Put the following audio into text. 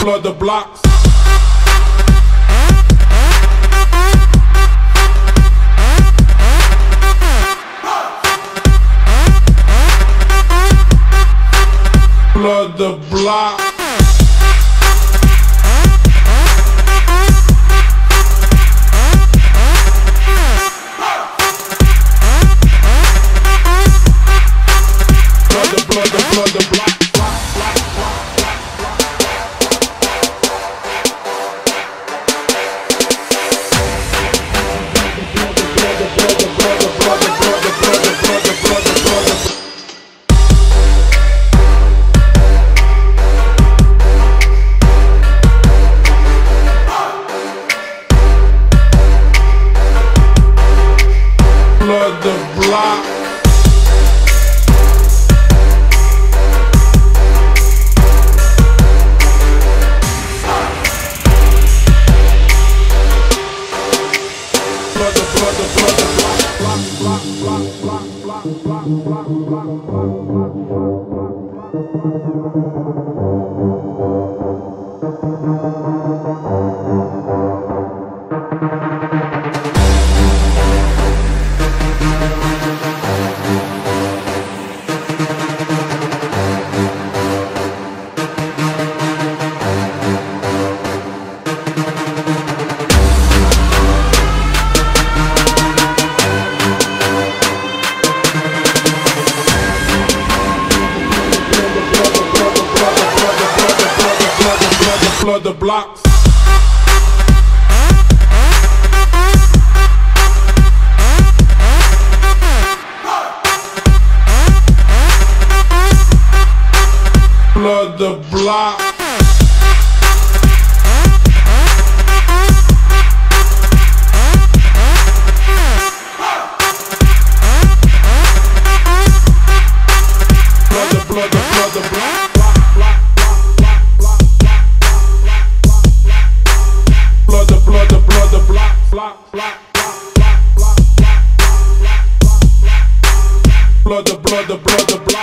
flood the blocks. Flood the block. Flood the block. Flood the block. Flood the blocks. Flood the block. Flood the block. Blood, the blood, the blood, the blood.